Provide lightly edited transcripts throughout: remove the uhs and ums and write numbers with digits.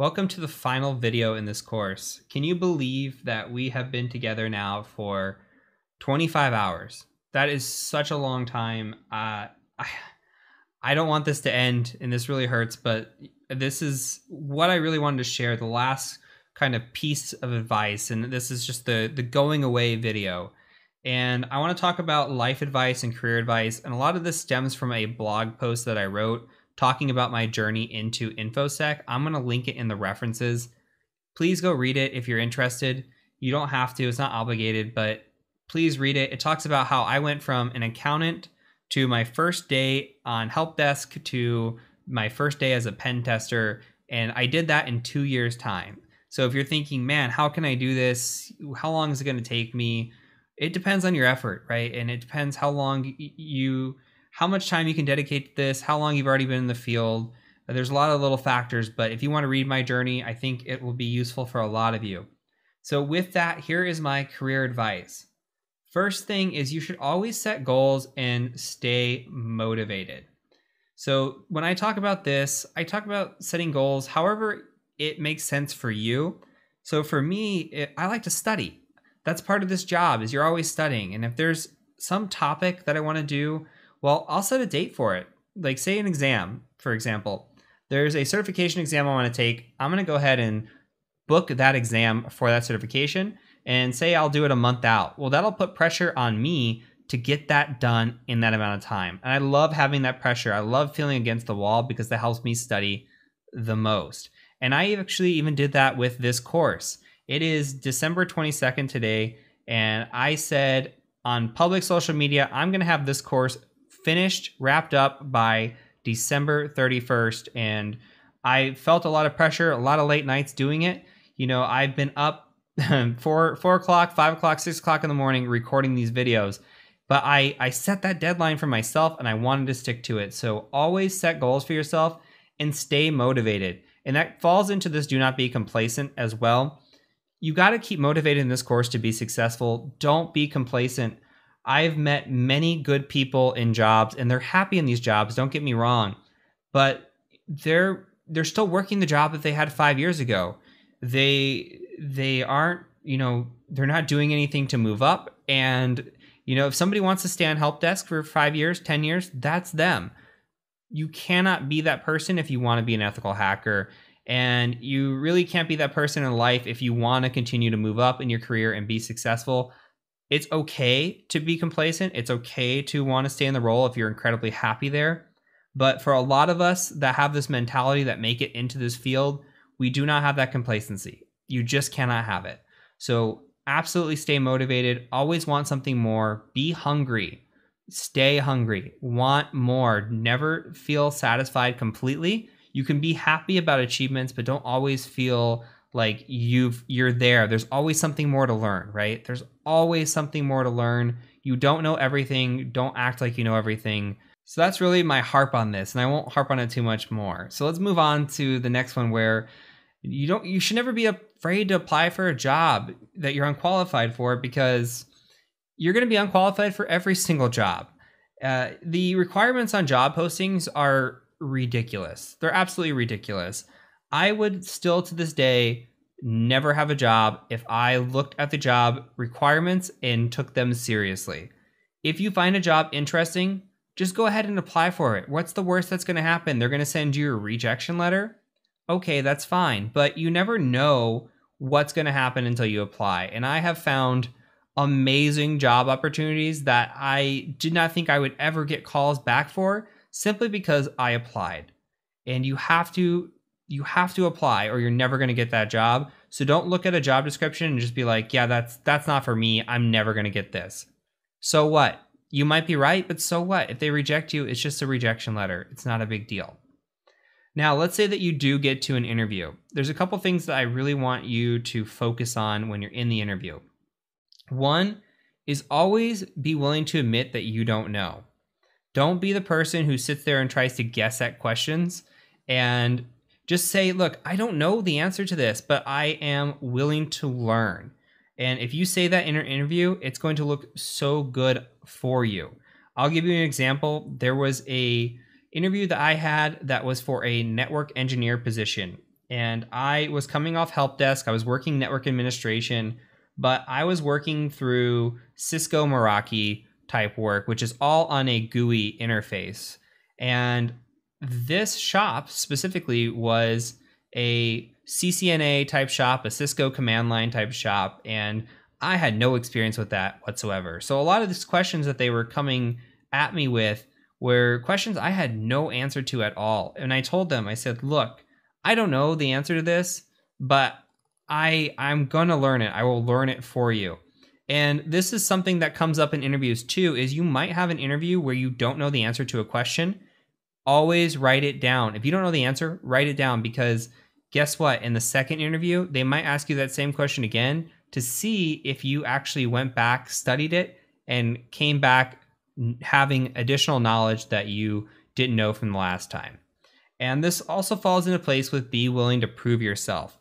Welcome to the final video in this course. Can you believe that we have been together now for 25 hours? That is such a long time. I don't want this to end, and this really hurts, but this is what I really wanted to share, the last kind of piece of advice, and this is just the going away video. And I want to talk about life advice and career advice, and a lot of this stems from a blog post that I wrote talking about my journey into InfoSec. I'm going to link it in the references. Please go read it if you're interested. You don't have to, it's not obligated, but please read it. It talks about how I went from an accountant to my first day on help desk to my first day as a pen tester, and I did that in 2 years' time. So if you're thinking, man, how can I do this? How long is it going to take me? It depends on your effort, right? And it depends how long you... how much time you can dedicate to this, how long you've already been in the field. There's a lot of little factors, but if you want to read my journey, I think it will be useful for a lot of you. So with that, here is my career advice. First thing is you should always set goals and stay motivated. So when I talk about this, I talk about setting goals however it makes sense for you. So for me, I like to study. That's part of this job, is you're always studying. And if there's some topic that I want to do, well, I'll set a date for it. Like say an exam, for example. There's a certification exam I want to take. I'm going to go ahead and book that exam for that certification and say I'll do it a month out. Well, that'll put pressure on me to get that done in that amount of time. And I love having that pressure. I love feeling against the wall because that helps me study the most. And I actually even did that with this course. It is December 22nd today. And I said on public social media, I'm going to have this course finished, wrapped up by December 31st. And I felt a lot of pressure, a lot of late nights doing it. You know, I've been up 4 o'clock, 5 o'clock, 6 o'clock in the morning recording these videos. But I set that deadline for myself and I wanted to stick to it. So always set goals for yourself and stay motivated. And that falls into this do not be complacent as well. You got to keep motivated in this course to be successful. Don't be complacent. I've met many good people in jobs and they're happy in these jobs, don't get me wrong, but they're still working the job that they had 5 years ago. They aren't, you know, they're not doing anything to move up. And, you know, if somebody wants to stay on help desk for 5 years, 10 years, that's them. You cannot be that person if you want to be an ethical hacker. And you really can't be that person in life if you want to continue to move up in your career and be successful. It's okay to be complacent. It's okay to want to stay in the role if you're incredibly happy there. But for a lot of us that have this mentality that make it into this field, we do not have that complacency. You just cannot have it. So absolutely stay motivated. Always want something more. Be hungry. Stay hungry. Want more. Never feel satisfied completely. You can be happy about achievements, but don't always feel like you're there. There's always something more to learn, right? There's always something more to learn. You don't know everything. Don't act like you know everything. So that's really my harp on this, and I won't harp on it too much more. So let's move on to the next one, where you should never be afraid to apply for a job that you're unqualified for, because you're going to be unqualified for every single job. The requirements on job postings are ridiculous. They're absolutely ridiculous. I would still to this day never have a job if I looked at the job requirements and took them seriously. If you find a job interesting, just go ahead and apply for it. What's the worst that's going to happen? They're going to send you a rejection letter. Okay, that's fine. But you never know what's going to happen until you apply. And I have found amazing job opportunities that I did not think I would ever get calls back for, simply because I applied. And you have to apply or you're never going to get that job. So don't look at a job description and just be like, yeah, that's not for me. I'm never going to get this. So what? You might be right, but so what? If they reject you, it's just a rejection letter. It's not a big deal. Now, let's say that you do get to an interview. There's a couple things that I really want you to focus on when you're in the interview. One is always be willing to admit that you don't know. Don't be the person who sits there and tries to guess at questions, and just say, look, I don't know the answer to this, but I am willing to learn. And if you say that in an interview, it's going to look so good for you. I'll give you an example. There was an interview that I had that was for a network engineer position. and I was coming off help desk. I was working network administration, but I was working through Cisco Meraki type work, which is all on a GUI interface. And this shop specifically was a CCNA type shop, a Cisco command line type shop. And I had no experience with that whatsoever. So a lot of these questions that they were coming at me with were questions I had no answer to at all. And I told them, I said, look, I don't know the answer to this, but I'm gonna learn it. I will learn it for you. And this is something that comes up in interviews too, is you might have an interview where you don't know the answer to a question. Always write it down. If you don't know the answer, write it down, because guess what? In the second interview, they might ask you that same question again to see if you actually went back, studied it, and came back having additional knowledge that you didn't know from the last time. And this also falls into place with be willing to prove yourself.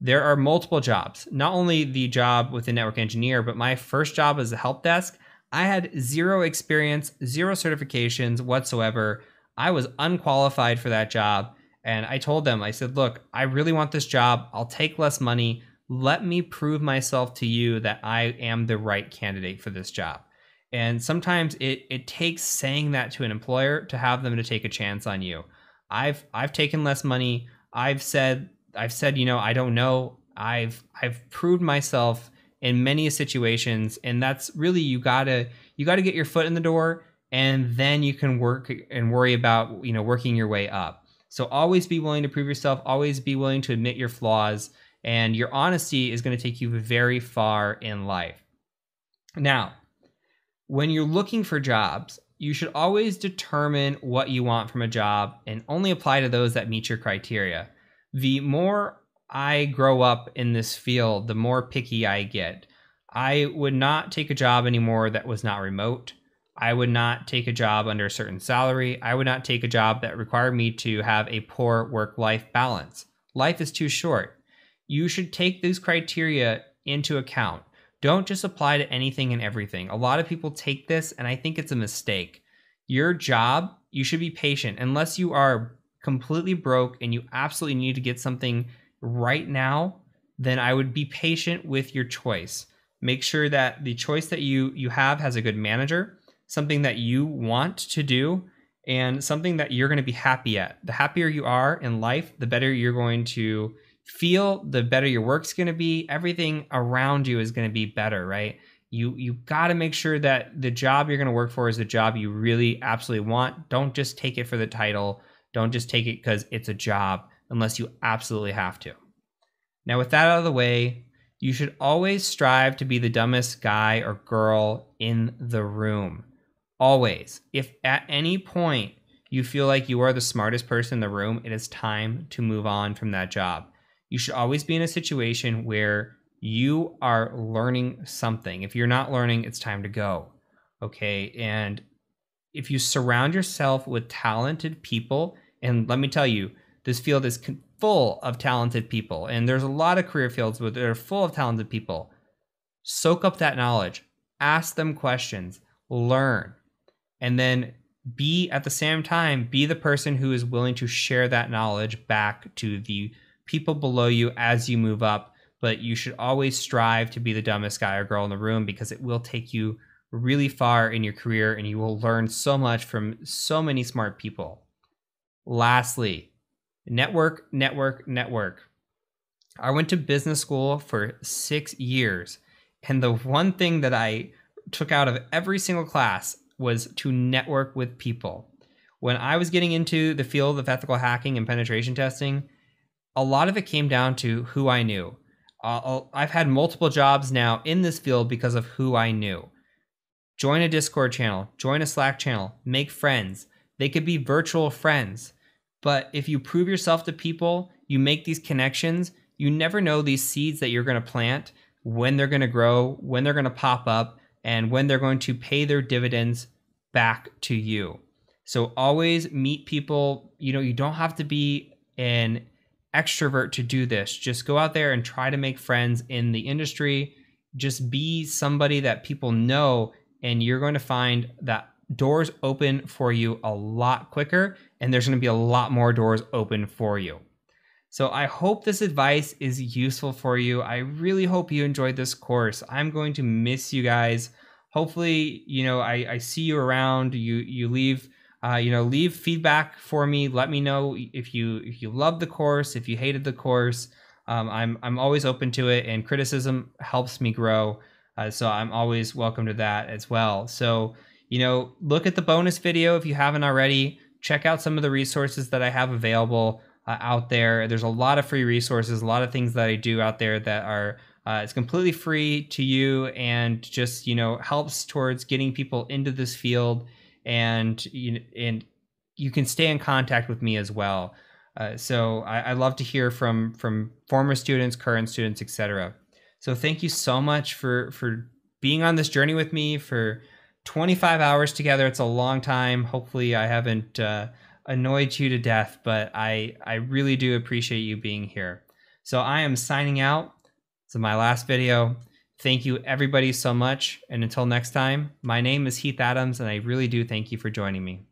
There are multiple jobs, not only the job with the network engineer, but my first job as a help desk, I had zero experience, zero certifications whatsoever. I was unqualified for that job. And I told them, I said, look, I really want this job. I'll take less money. Let me prove myself to you that I am the right candidate for this job. And sometimes it takes saying that to an employer to have them to take a chance on you. I've taken less money. I've said, you know, I don't know. I've proved myself in many situations, and that's really, you gotta get your foot in the door, and then you can work and worry about, you know, working your way up. So always be willing to prove yourself. Always be willing to admit your flaws. And your honesty is going to take you very far in life. Now, when you're looking for jobs, you should always determine what you want from a job and only apply to those that meet your criteria. The more I grow up in this field, the more picky I get. I would not take a job anymore that was not remote. I would not take a job under a certain salary. I would not take a job that required me to have a poor work-life balance. Life is too short. You should take these criteria into account. Don't just apply to anything and everything. A lot of people take this, and I think it's a mistake. Your job, you should be patient. Unless you are completely broke and you absolutely need to get something right now, then I would be patient with your choice. Make sure that the choice that you have has a good manager, something that you want to do, and something that you're going to be happy at. The happier you are in life, the better you're going to feel, the better your work's going to be. Everything around you is going to be better, right? You got to make sure that the job you're going to work for is the job you really absolutely want. Don't just take it for the title. Don't just take it because it's a job, unless you absolutely have to. Now, with that out of the way, you should always strive to be the dumbest guy or girl in the room. Always. If at any point you feel like you are the smartest person in the room, it is time to move on from that job. You should always be in a situation where you are learning something. If you're not learning, it's time to go, okay? And if you surround yourself with talented people, and let me tell you, this field is full of talented people, and there's a lot of career fields where they're full of talented people. Soak up that knowledge, ask them questions, learn, and then be, at the same time, be the person who is willing to share that knowledge back to the people below you as you move up. But you should always strive to be the dumbest guy or girl in the room, because it will take you really far in your career, and you will learn so much from so many smart people. Lastly, network, network, network. I went to business school for 6 years, and the one thing that I took out of every single class was to network with people. When I was getting into the field of ethical hacking and penetration testing, a lot of it came down to who I knew. I've had multiple jobs now in this field because of who I knew. Join a Discord channel, join a Slack channel, make friends. They could be virtual friends, but if you prove yourself to people, you make these connections, you never know these seeds that you're gonna plant, when they're gonna grow, when they're gonna pop up, and when they're going to pay their dividends back to you. So always meet people. You know, you don't have to be an extrovert to do this. Just go out there and try to make friends in the industry. Just be somebody that people know, and you're going to find that doors open for you a lot quicker, and there's going to be a lot more doors open for you. So I hope this advice is useful for you. I really hope you enjoyed this course. I'm going to miss you guys. Hopefully, you know, I see you around. You leave, you know, leave feedback for me. Let me know if you loved the course, if you hated the course. I'm always open to it, and criticism helps me grow. So I'm always welcome to that as well. So, you know, look at the bonus video if you haven't already. Check out some of the resources that I have available out there. There's a lot of free resources, a lot of things that I do out there that are it's completely free to you, and just, you know, helps towards getting people into this field, and you can stay in contact with me as well. So I love to hear from former students, current students, etc. So thank you so much for being on this journey with me for 25 hours together. It's a long time. Hopefully I haven't annoyed you to death, but I really do appreciate you being here. So I am signing out. This is my last video. Thank you everybody so much. And until next time, my name is Heath Adams, and I really do thank you for joining me.